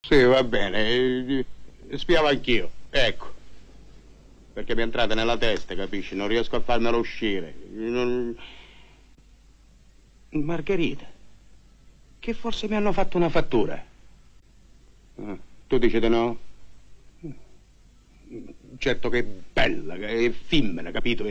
Sì, va bene, spiavo anch'io, ecco, perché mi è entrata nella testa, capisci? Non riesco a farmela uscire. Margherita, che forse mi hanno fatto una fattura. Tu dici di no? Certo che è bella, è effimera, capito?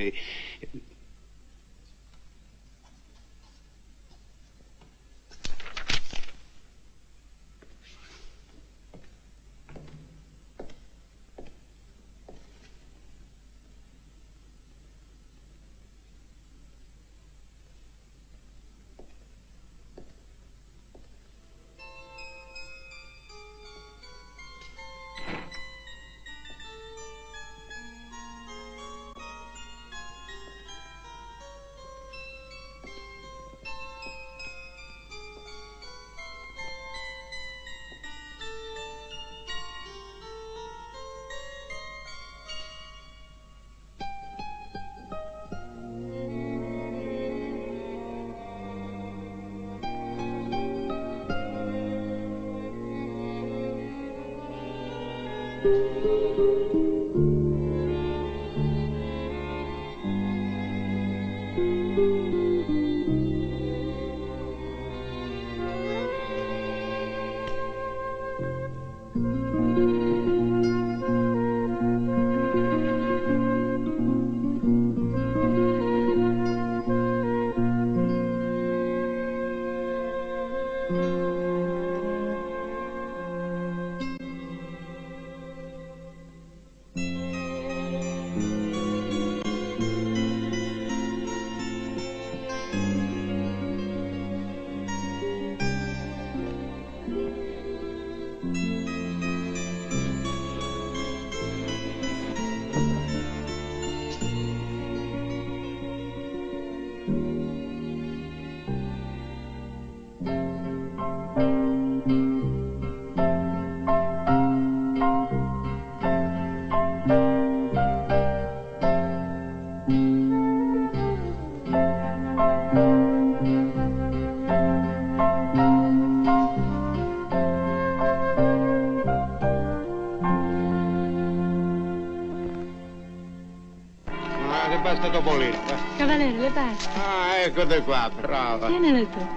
Cavalello, le basta. Ah, eccote qua, brava. Tienele tu.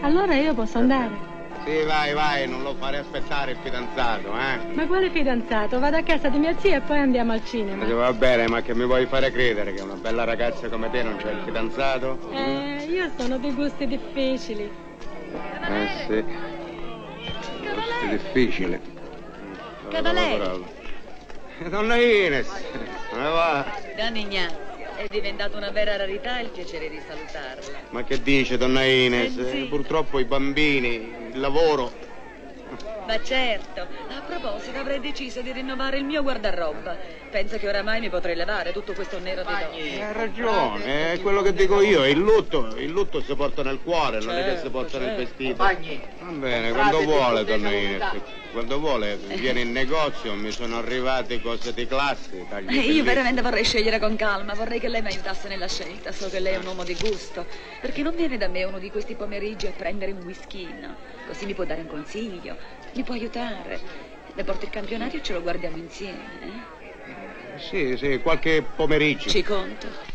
Allora io posso andare? Sì, vai, vai, non lo farei aspettare il fidanzato, eh? Ma quale fidanzato? Vado a casa di mia zia e poi andiamo al cinema. Va bene, ma che mi vuoi fare credere che una bella ragazza come te non c'è il fidanzato? Io sono di gusti difficili. Sì. Gusti difficili. Cavalello. Donna Ines, come va? Donna Ignaa. È diventata una vera rarità il piacere di salutarla. Ma che dice, Donna Ines? Purtroppo i bambini, il lavoro. Ma certo, a proposito avrei deciso di rinnovare il mio guardaroba. Penso che oramai mi potrei lavare tutto questo nero di donna. Hai ragione, è quello che dico io, il lutto si porta nel cuore, certo, non è che si porta nel vestito. Pagni. Va bene, quando vuole, Donna Ines. Quando vuole, viene in negozio, mi sono arrivate cose di classe. Io veramente vorrei scegliere con calma, vorrei che lei mi aiutasse nella scelta, so che lei è un uomo di gusto. Perché non viene da me uno di questi pomeriggi a prendere un whisky, no? Così mi può dare un consiglio, mi può aiutare. Le porto il campionato e ce lo guardiamo insieme, eh? Sì, qualche pomeriggio. Ci conto.